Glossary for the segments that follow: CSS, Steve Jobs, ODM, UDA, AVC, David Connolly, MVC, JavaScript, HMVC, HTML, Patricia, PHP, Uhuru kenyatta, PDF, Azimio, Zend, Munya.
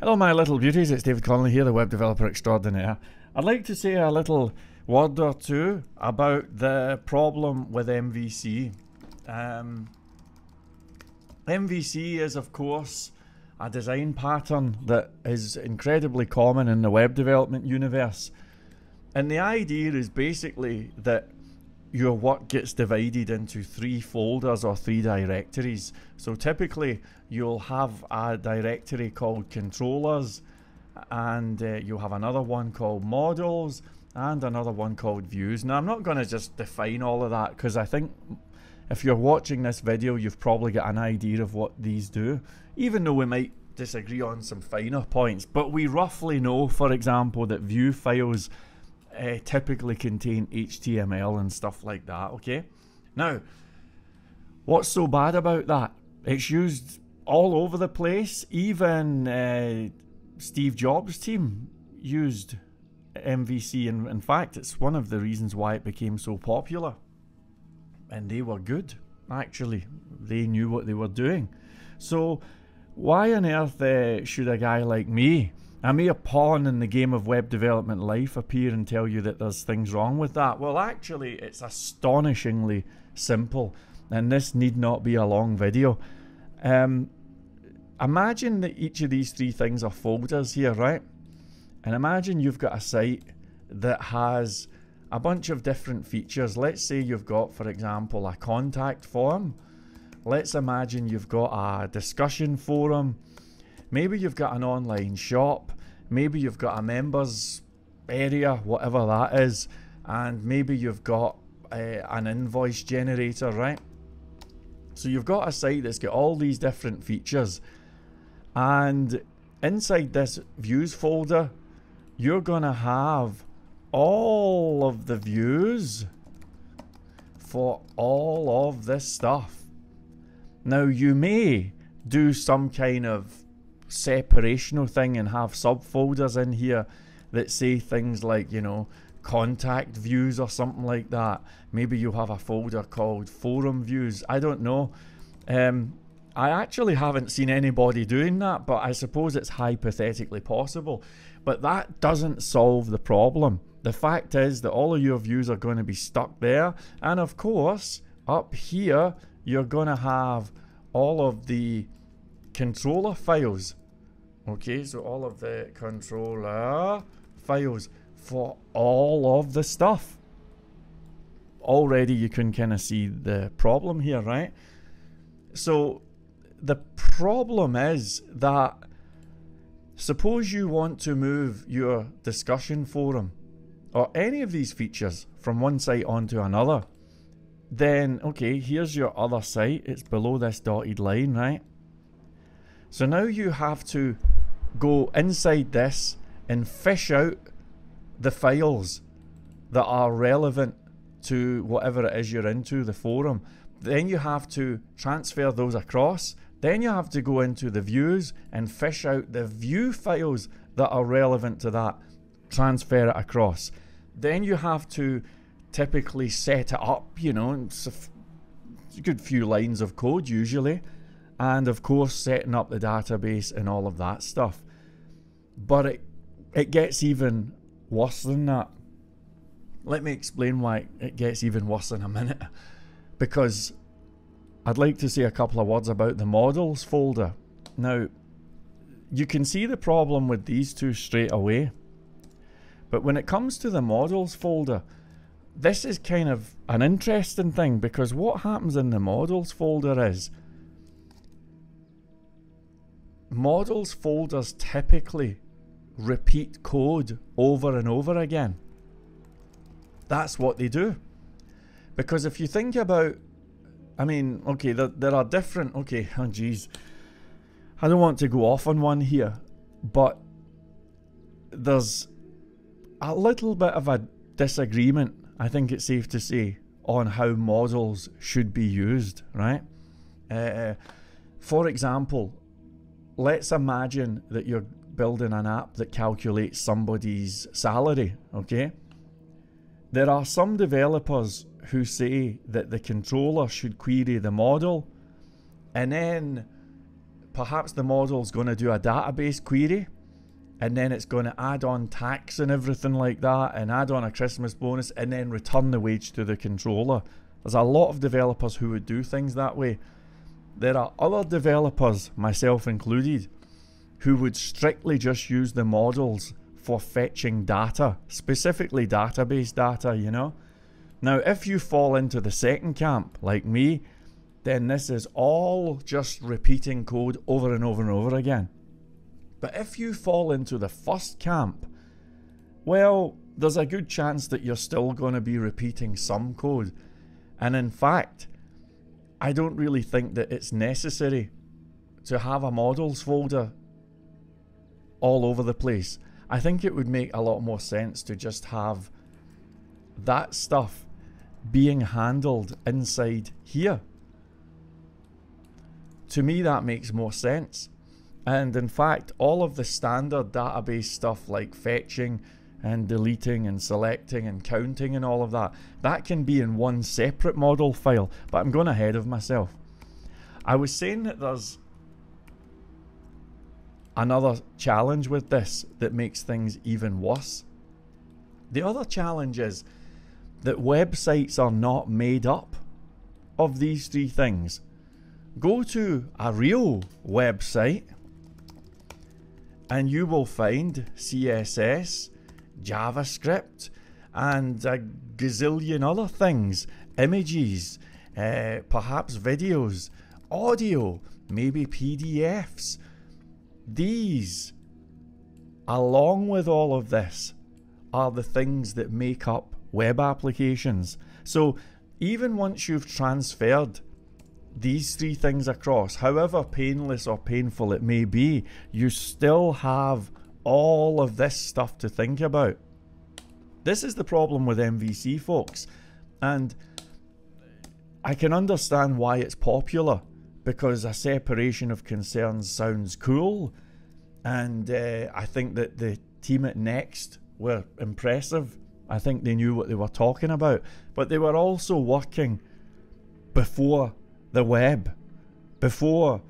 Hello my little beauties, it's David Connolly here, the web developer extraordinaire. I'd like to say a little word or two about the problem with MVC. MVC is of course a design pattern that is incredibly common in the web development universe. And the idea is basically that your work gets divided into three folders or three directories. So typically you'll have a directory called controllers, and you'll have another one called models, and another one called views. Now I'm not going to just define all of that, because I think if you're watching this video you've probably got an idea of what these do, even though we might disagree on some finer points. But we roughly know, for example, that view files typically contain HTML and stuff like that, okay? Now, what's so bad about that? It's used all over the place. Even Steve Jobs' team used MVC, and in fact it's one of the reasons why it became so popular. And they were good, actually. They knew what they were doing. So why on earth should a guy like me, a mere pawn in the game of web development life, appear and tell you that there's things wrong with that? Well, actually, it's astonishingly simple, and this need not be a long video. Imagine that each of these three things are folders here, right? And imagine you've got a site that has a bunch of different features. Let's say you've got, for example, a contact form. Let's imagine you've got a discussion forum. Maybe you've got an online shop, maybe you've got a members area, whatever that is, and maybe you've got an invoice generator, right? So you've got a site that's got all these different features, and inside this views folder, you're gonna have all of the views for all of this stuff. Now you may do some kind of separational thing and have subfolders in here that say things like, you know, contact views or something like that. Maybe you have a folder called forum views, I don't know. I actually haven't seen anybody doing that, but I suppose it's hypothetically possible. But that doesn't solve the problem. The fact is that all of your views are going to be stuck there, and of course up here you're going to have all of the controller files. Okay, so all of the controller files for all of the stuff. Already you can kind of see the problem here, right? So the problem is that suppose you want to move your discussion forum or any of these features from one site onto another, then okay, here's your other site, it's below this dotted line, right? So now you have to go inside this and fish out the files that are relevant to whatever it is you're into, the forum. Then you have to transfer those across. Then you have to go into the views and fish out the view files that are relevant to that. Transfer it across. Then you have to typically set it up, you know, it's a good few lines of code usually. And of course setting up the database and all of that stuff. But it gets even worse than that. Let me explain why it gets even worse in a minute, because I'd like to say a couple of words about the models folder. Now you can see the problem with these two straight away, but when it comes to the models folder, this is kind of an interesting thing, because what happens in the models folder is models folders typically repeat code over and over again. That's what they do. Because if you think about, I mean, okay, there are different, okay, oh geez, I don't want to go off on one here, but there's a little bit of a disagreement, I think it's safe to say, on how models should be used, right? For example, let's imagine that you're building an app that calculates somebody's salary, okay? There are some developers who say that the controller should query the model, and then perhaps the model's going to do a database query, and then it's going to add on tax and everything like that, and add on a Christmas bonus, and then return the wage to the controller. There's a lot of developers who would do things that way. There are other developers, myself included, who would strictly just use the models for fetching data, specifically database data, you know. Now, if you fall into the second camp, like me, then this is all just repeating code over and over and over again. But if you fall into the first camp, well, there's a good chance that you're still going to be repeating some code. And in fact, I don't really think that it's necessary to have a models folder all over the place. I think it would make a lot more sense to just have that stuff being handled inside here. To me, that makes more sense. And in fact, all of the standard database stuff like fetching and deleting and selecting and counting and all of that, that can be in one separate model file. But I'm going ahead of myself. I was saying that there's another challenge with this that makes things even worse. The other challenge is that websites are not made up of these three things. Go to a real website and you will find CSS, JavaScript, and a gazillion other things. Images, perhaps videos, audio, maybe PDFs. These, along with all of this, are the things that make up web applications. So even once you've transferred these three things across, however painless or painful it may be, you still have all of this stuff to think about. This is the problem with MVC, folks, and I can understand why it's popular, because a separation of concerns sounds cool, and I think that the team at Next were impressive. I think they knew what they were talking about, but they were also working before the web, before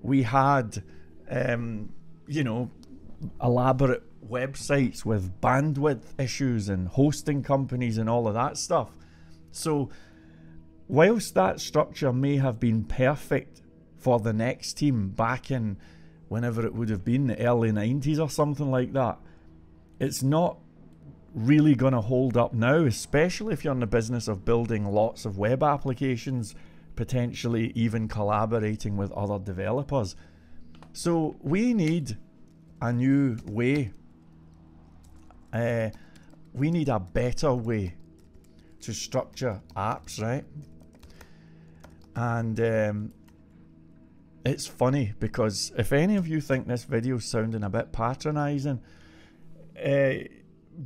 we had, you know, elaborate websites with bandwidth issues and hosting companies and all of that stuff. So whilst that structure may have been perfect for the Next team back in whenever it would have been, the early 90s or something like that, it's not really going to hold up now, especially if you're in the business of building lots of web applications, potentially even collaborating with other developers. So we need a new way, we need a better way to structure apps, right? And it's funny because if any of you think this video's sounding a bit patronizing,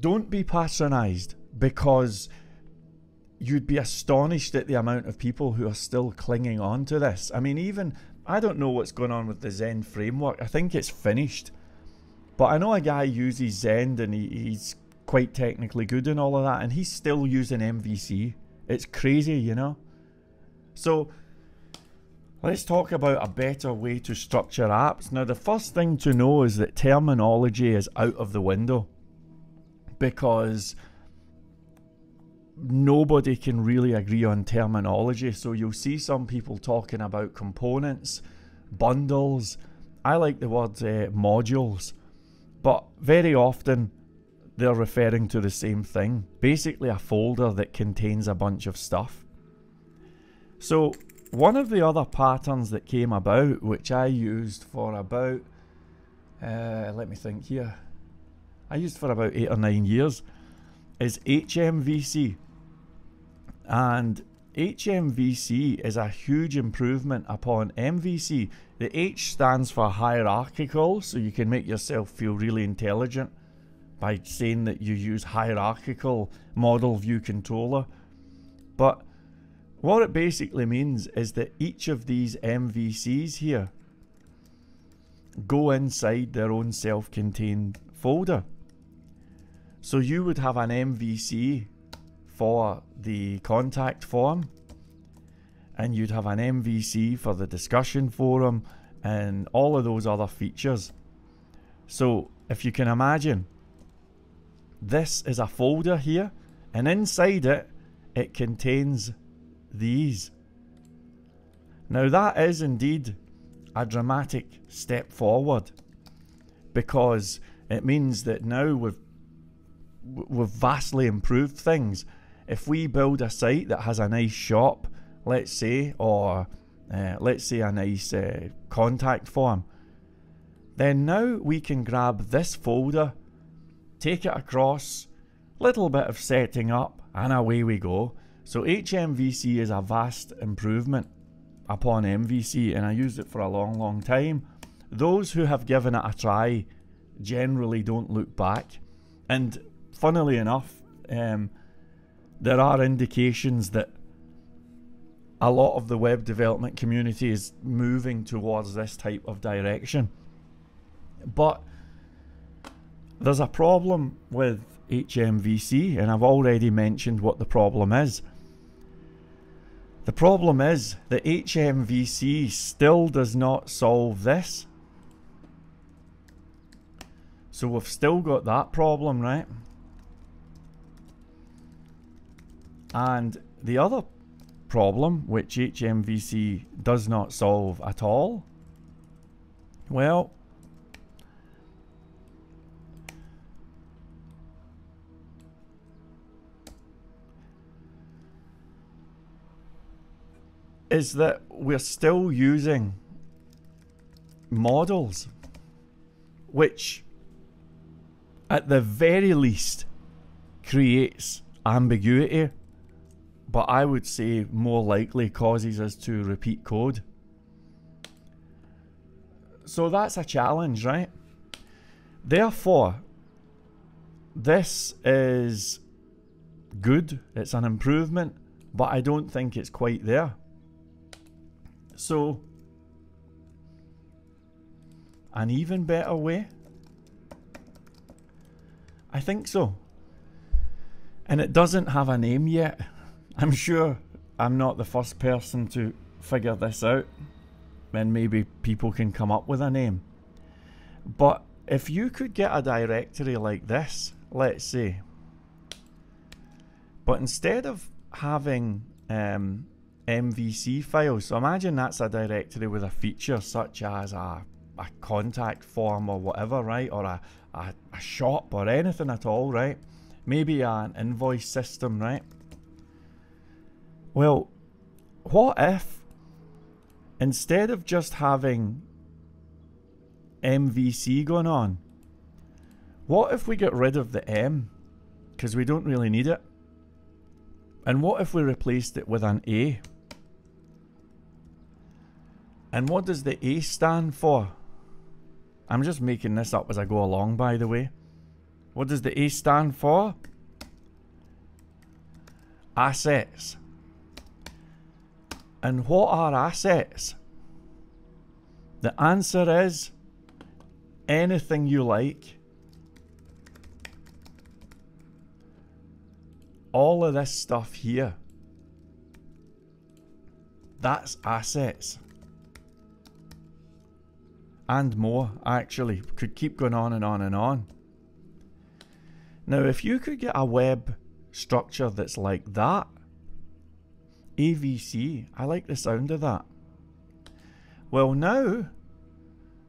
don't be patronized, because you'd be astonished at the amount of people who are still clinging on to this. I mean, even, I don't know what's going on with the Zend framework. I think it's finished. But I know a guy uses Zend and he's quite technically good and all of that, and he's still using MVC. It's crazy, you know? So let's talk about a better way to structure apps. Now, the first thing to know is that terminology is out of the window, because nobody can really agree on terminology. So you'll see some people talking about components, bundles. I like the word modules, but very often they're referring to the same thing. Basically a folder that contains a bunch of stuff. So one of the other patterns that came about, which I used for about, let me think here, I used for about 8 or 9 years, is HMVC. And HMVC is a huge improvement upon MVC. The H stands for hierarchical, so you can make yourself feel really intelligent by saying that you use hierarchical model view controller. But what it basically means is that each of these MVCs here go inside their own self-contained folder. So you would have an MVC for the contact form, and you'd have an MVC for the discussion forum, and all of those other features. So if you can imagine, this is a folder here, and inside it, it contains these. Now that is indeed a dramatic step forward, because it means that now we've vastly improved things. If we build a site that has a nice shop, let's say, or let's say a nice contact form, then now we can grab this folder, take it across, little bit of setting up, and away we go. So HMVC is a vast improvement upon MVC, and I used it for a long, long time. Those who have given it a try generally don't look back, and funnily enough, there are indications that a lot of the web development community is moving towards this type of direction. But there's a problem with HMVC, and I've already mentioned what the problem is. The problem is that HMVC still does not solve this. So we've still got that problem, right? And the other problem, which HMVC does not solve at all, well, is that we're still using models, which at the very least creates ambiguity, but I would say more likely causes us to repeat code. So that's a challenge, right? Therefore, this is good, it's an improvement, but I don't think it's quite there. So, an even better way? I think so. And it doesn't have a name yet. I'm sure I'm not the first person to figure this out, and maybe people can come up with a name. But if you could get a directory like this, let's say, but instead of having MVC files, so imagine that's a directory with a feature such as a contact form or whatever, right, or a shop or anything at all, right, maybe an invoice system, right? Well, what if instead of just having MVC going on, what if we get rid of the M, because we don't really need it, and what if we replaced it with an A? And what does the A stand for? I'm just making this up as I go along, by the way. What does the A stand for? Assets. And what are assets? The answer is anything you like. All of this stuff here, that's assets. And more, actually. Could keep going on and on and on. Now, if you could get a web structure that's like that, AVC, I like the sound of that. Well, now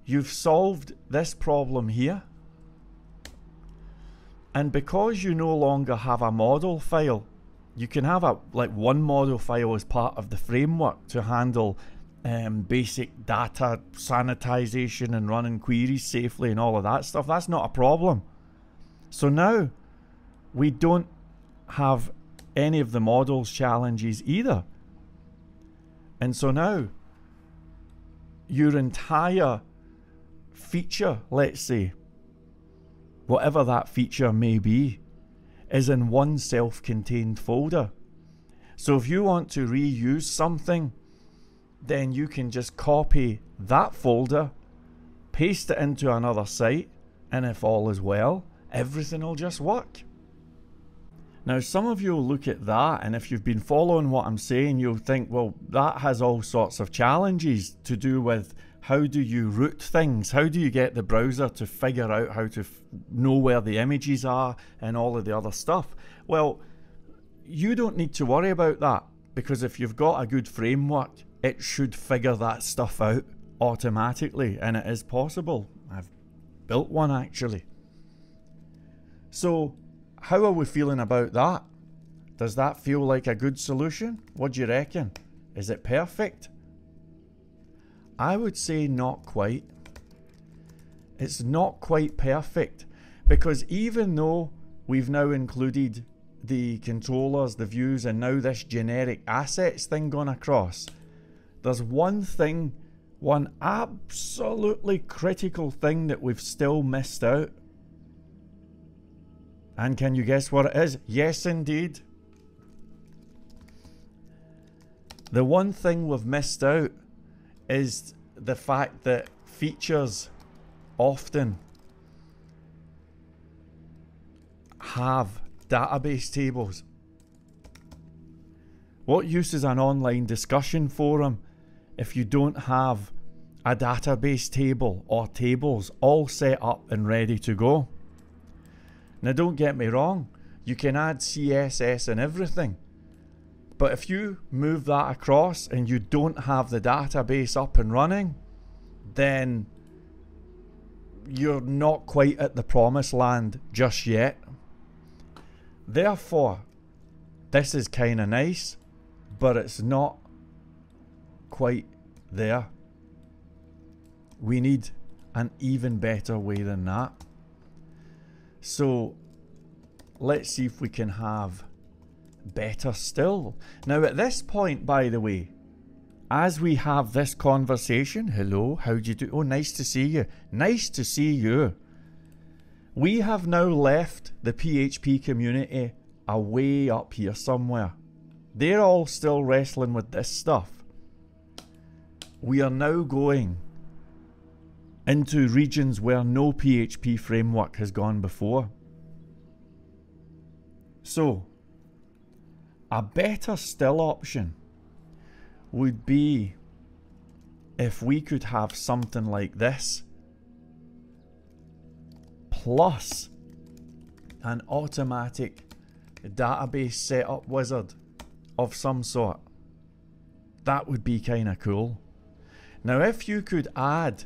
you've solved this problem here. And because you no longer have a model file, you can have one model file as part of the framework to handle basic data sanitization and running queries safely and all of that stuff. That's not a problem. So now we don't have any of the models challenges either. And so now your entire feature, let's say, whatever that feature may be, is in one self-contained folder. So if you want to reuse something, then you can just copy that folder, paste it into another site, and if all is well, everything will just work. Now, some of you will look at that, and if you've been following what I'm saying, you'll think, well, that has all sorts of challenges to do with how do you route things? How do you get the browser to figure out how to know where the images are and all of the other stuff? Well, you don't need to worry about that, because if you've got a good framework, it should figure that stuff out automatically, and it is possible. I've built one actually. So how are we feeling about that? Does that feel like a good solution? What do you reckon? Is it perfect? I would say not quite. It's not quite perfect, because even though we've now included the controllers, the views, and now this generic assets thing gone across, there's one thing, one absolutely critical thing that we've still missed out. And can you guess what it is? Yes, indeed. The one thing we've missed out is the fact that features often have database tables. What use is an online discussion forum if you don't have a database table or tables all set up and ready to go? Now, don't get me wrong, you can add CSS and everything, but if you move that across and you don't have the database up and running, then you're not quite at the promised land just yet. Therefore, this is kind of nice, but it's not quite there. We need an even better way than that. So let's see if we can have better still. Now, at this point, by the way, as we have this conversation, hello, how do you do? Oh, nice to see you. Nice to see you. We have now left the PHP community away up here somewhere. They're all still wrestling with this stuff. We are now going into regions where no PHP framework has gone before. So, a better still option would be if we could have something like this, plus an automatic database setup wizard of some sort. That would be kind of cool. Now, if you could add,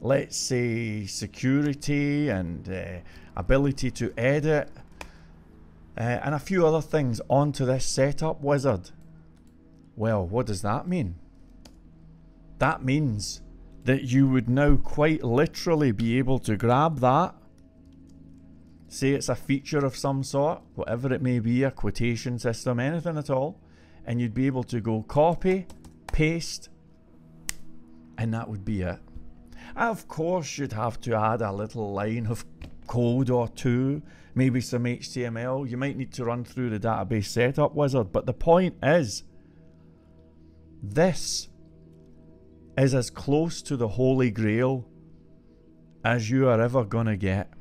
let's say, security and ability to edit, and a few other things onto this setup wizard. Well, what does that mean? That means that you would now quite literally be able to grab that. Say it's a feature of some sort, whatever it may be, a quotation system, anything at all. And you'd be able to go copy, paste, and that would be it. Of course, you'd have to add a little line of code or two, maybe some HTML. You might need to run through the database setup wizard, but the point is, this is as close to the Holy Grail as you are ever going to get.